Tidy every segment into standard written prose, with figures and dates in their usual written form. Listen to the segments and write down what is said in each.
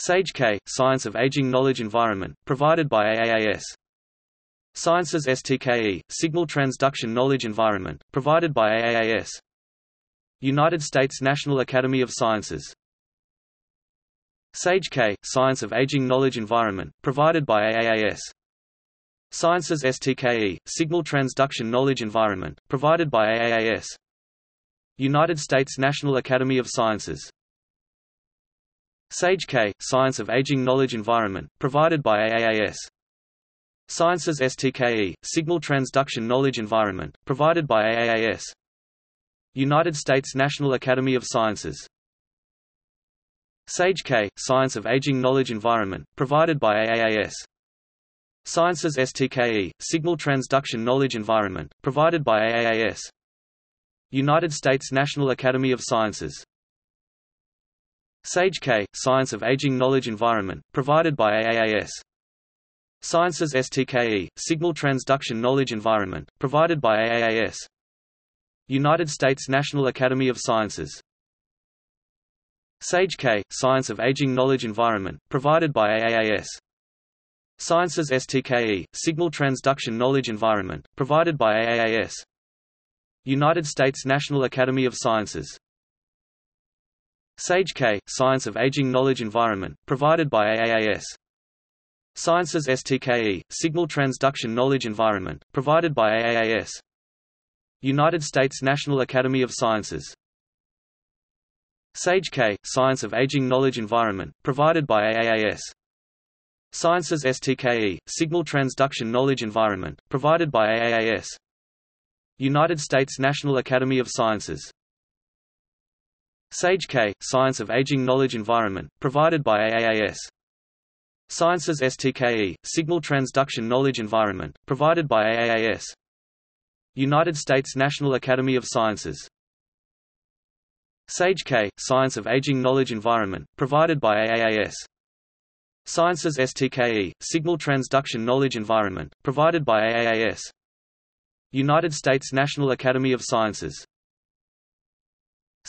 SAGE-K, Science of Aging Knowledge Environment, provided by AAAS. Sciences STKE, Signal Transduction Knowledge Environment, provided by AAAS. United States National Academy of Sciences. SAGE-K, Science of Aging Knowledge Environment, provided by AAAS. Sciences STKE, Signal Transduction Knowledge Environment, provided by AAAS. United States National Academy of Sciences. SAGE-K, Science of Aging Knowledge Environment, provided by AAAS. Sciences STKE, Signal Transduction Knowledge Environment, provided by AAAS. United States National Academy of Sciences. SAGE-K, Science of Aging Knowledge Environment, provided by AAAS. Sciences STKE, Signal Transduction Knowledge Environment, provided by AAAS. United States National Academy of Sciences. SAGE-K, Science of Aging Knowledge Environment, provided by AAAS. Sciences STKE, Signal Transduction Knowledge Environment, provided by AAAS. United States National Academy of Sciences. SAGE-K, Science of Aging Knowledge Environment, provided by AAAS. Sciences STKE, Signal Transduction Knowledge Environment, provided by AAAS. United States National Academy of Sciences. SAGE-K, Science of Aging Knowledge Environment, provided by AAAS. Sciences STKE, Signal Transduction Knowledge Environment, provided by AAAS. United States National Academy of Sciences. SAGE-K, Science of Aging Knowledge Environment, provided by AAAS. Sciences STKE, Signal Transduction Knowledge Environment, provided by AAAS. United States National Academy of Sciences. SAGE-K, Science of Aging Knowledge Environment, provided by AAAS. Sciences STKE, Signal Transduction Knowledge Environment, provided by AAAS. United States National Academy of Sciences. SAGE-K, Science of Aging Knowledge Environment, provided by AAAS. Sciences STKE, Signal Transduction Knowledge Environment, provided by AAAS. United States National Academy of Sciences.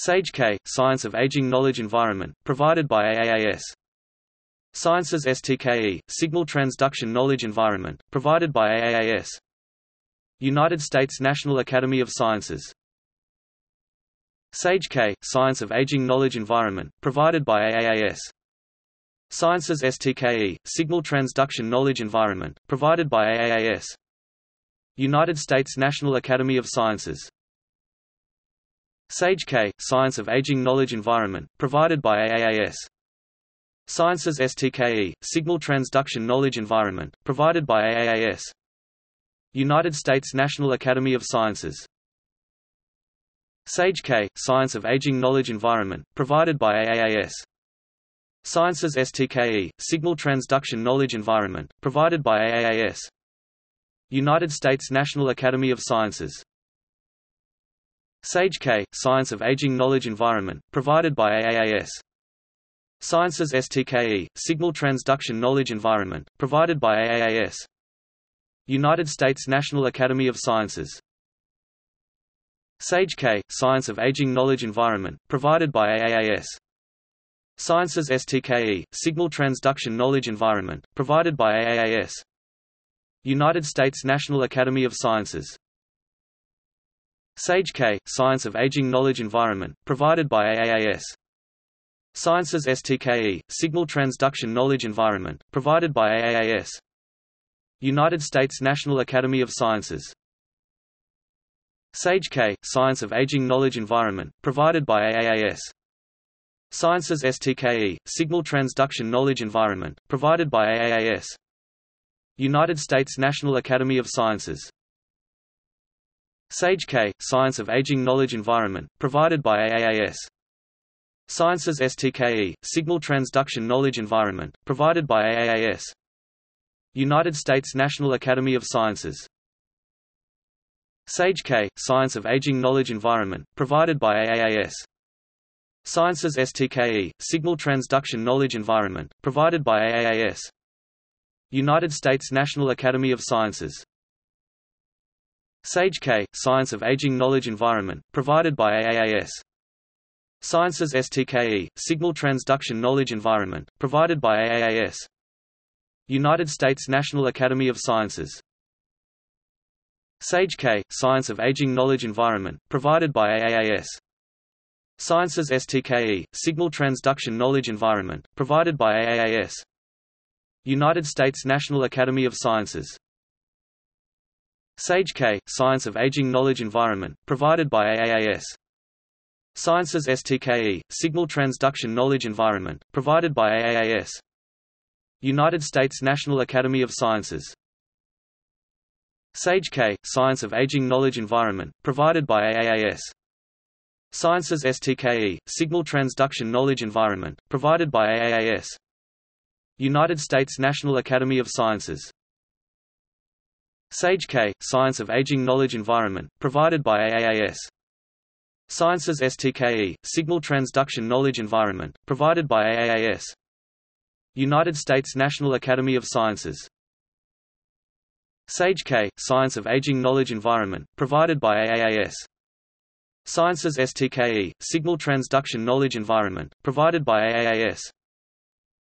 SAGE-K, Science of Aging Knowledge Environment, provided by AAAS. Sciences STKE, Signal Transduction Knowledge Environment, provided by AAAS. United States National Academy of Sciences. SAGE-K, Science of Aging Knowledge Environment, provided by AAAS. Sciences STKE, Signal Transduction Knowledge Environment, provided by AAAS. United States National Academy of Sciences. SAGE-K, Science of Aging Knowledge Environment, provided by AAAS. Sciences STKE, Signal Transduction Knowledge Environment, provided by AAAS. United States National Academy of Sciences. SAGE-K, Science of Aging Knowledge Environment, provided by AAAS. Sciences STKE, Signal Transduction Knowledge Environment, provided by AAAS. United States National Academy of Sciences. SAGE-K, Science of Aging Knowledge Environment, provided by AAAS. Sciences STKE, Signal Transduction Knowledge Environment, provided by AAAS. United States National Academy of Sciences. SAGE-K, Science of Aging Knowledge Environment, provided by AAAS. Sciences STKE, Signal Transduction Knowledge Environment, provided by AAAS. United States National Academy of Sciences. SAGE-K, Science of Aging Knowledge Environment, provided by AAAS. Sciences STKE, Signal Transduction Knowledge Environment, provided by AAAS. United States National Academy of Sciences. SAGE-K, Science of Aging Knowledge Environment, provided by AAAS. Sciences STKE, Signal Transduction Knowledge Environment, provided by AAAS. United States National Academy of Sciences. SAGE-K, Science of Aging Knowledge Environment, provided by AAAS. Sciences STKE, Signal Transduction Knowledge Environment, provided by AAAS. United States National Academy of Sciences. SAGE-K, Science of Aging Knowledge Environment, provided by AAAS. Sciences STKE, Signal Transduction Knowledge Environment, provided by AAAS. United States National Academy of Sciences. SAGE-K, Science of Aging Knowledge Environment, provided by AAAS. Sciences STKE, Signal Transduction Knowledge Environment, provided by AAAS. United States National Academy of Sciences. SAGE-K, Science of Aging Knowledge Environment, provided by AAAS. Sciences STKE, Signal Transduction Knowledge Environment, provided by AAAS. United States National Academy of Sciences. SAGE-K, Science of Aging Knowledge Environment, provided by AAAS. Sciences STKE, Signal Transduction Knowledge Environment, provided by AAAS. United States National Academy of Sciences. SAGE-K, Science of Aging Knowledge Environment, provided by AAAS. Sciences STKE, Signal Transduction Knowledge Environment, provided by AAAS. United States National Academy of Sciences. SAGE-K, Science of Aging Knowledge Environment, provided by AAAS. Sciences STKE, Signal Transduction Knowledge Environment, provided by AAAS. United States National Academy of Sciences. SAGE-K, Science of Aging Knowledge Environment, provided by AAAS. Sciences STKE, Signal Transduction Knowledge Environment, provided by AAAS.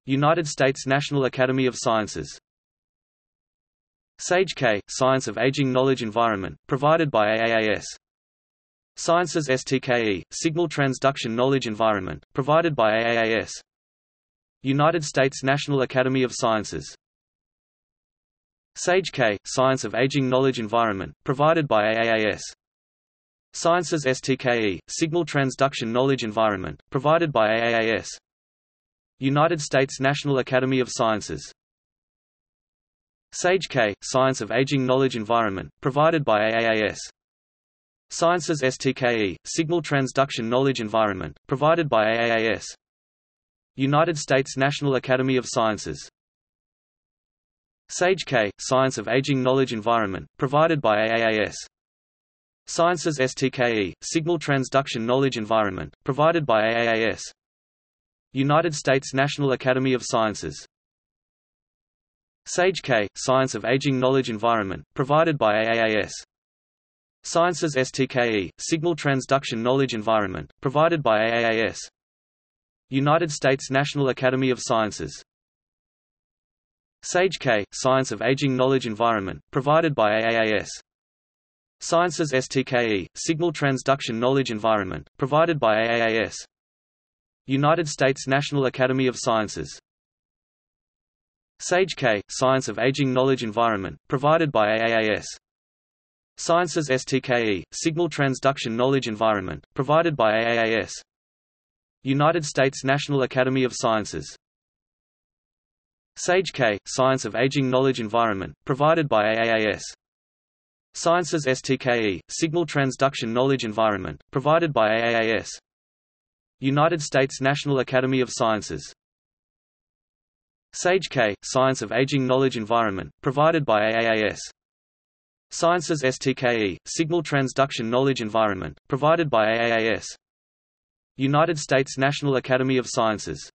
United States National Academy of Sciences. SAGE-K, Science of Aging Knowledge Environment, provided by AAAS. Sciences STKE, Signal Transduction Knowledge Environment, provided by AAAS. United States National Academy of Sciences. SAGE-K, Science of Aging Knowledge Environment, provided by AAAS. Sciences STKE, Signal Transduction Knowledge Environment, provided by AAAS. United States National Academy of Sciences. SAGE-K, Science of Aging Knowledge Environment, provided by AAAS. Sciences STKE, Signal Transduction Knowledge Environment, provided by AAAS. United States National Academy of Sciences. SAGE-K, Science of Aging Knowledge Environment, provided by AAAS. Sciences STKE, Signal Transduction Knowledge Environment, provided by AAAS. United States National Academy of Sciences. SAGE-K, Science of Aging Knowledge Environment, provided by AAAS. Sciences STKE, Signal Transduction Knowledge Environment, provided by AAAS. United States National Academy of Sciences. SAGE-K, Science of Aging Knowledge Environment, provided by AAAS. Sciences STKE, Signal Transduction Knowledge Environment, provided by AAAS. United States National Academy of Sciences. SAGE-K, Science of Aging Knowledge Environment, provided by AAAS. Sciences STKE, Signal Transduction Knowledge Environment, provided by AAAS. United States National Academy of Sciences. SAGE-K, Science of Aging Knowledge Environment, provided by AAAS. Sciences STKE, Signal Transduction Knowledge Environment, provided by AAAS. United States National Academy of Sciences. SAGE-K, Science of Aging Knowledge Environment, provided by AAAS. Sciences STKE, Signal Transduction Knowledge Environment, provided by AAAS. United States National Academy of Sciences.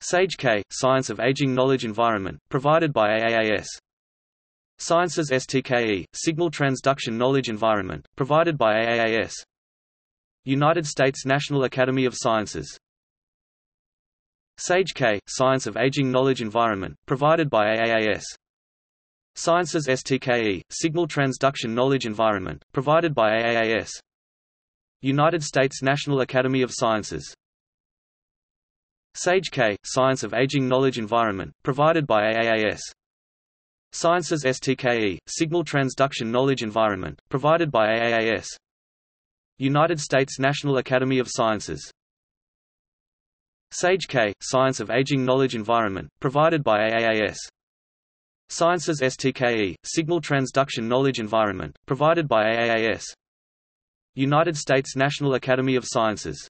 SAGE-K, Science of Aging Knowledge Environment, provided by AAAS. Sciences STKE, Signal Transduction Knowledge Environment, provided by AAAS. United States National Academy of Sciences. SAGE-K, Science of Aging Knowledge Environment, provided by AAAS. Sciences STKE, Signal Transduction Knowledge Environment, provided by AAAS. United States National Academy of Sciences. SAGE-K, Science of Aging Knowledge Environment, provided by AAAS. Sciences STKE, Signal Transduction Knowledge Environment, provided by AAAS. United States National Academy of Sciences. SAGE-K, Science of Aging Knowledge Environment, provided by AAAS. Sciences STKE, Signal Transduction Knowledge Environment, provided by AAAS. United States National Academy of Sciences.